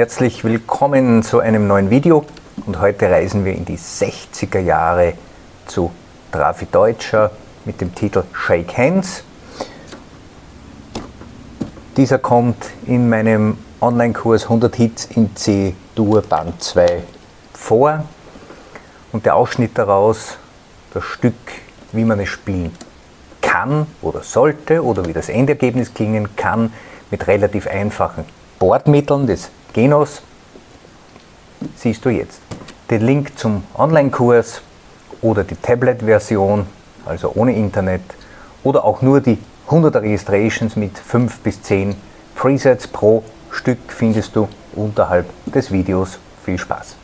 Herzlich willkommen zu einem neuen Video und heute reisen wir in die 60er Jahre zu Drafi Deutscher mit dem Titel Shake Hands. Dieser kommt in meinem Online-Kurs 100 Hits in C-Dur Band 2 vor und der Ausschnitt daraus, das Stück, wie man es spielen kann oder sollte oder wie das Endergebnis klingen kann, mit relativ einfachen Bordmitteln des Genos, siehst du jetzt. Den Link zum Online-Kurs oder die Tablet-Version, also ohne Internet, oder auch nur die 100er Registrations mit 5 bis 10 Presets pro Stück findest du unterhalb des Videos. Viel Spaß!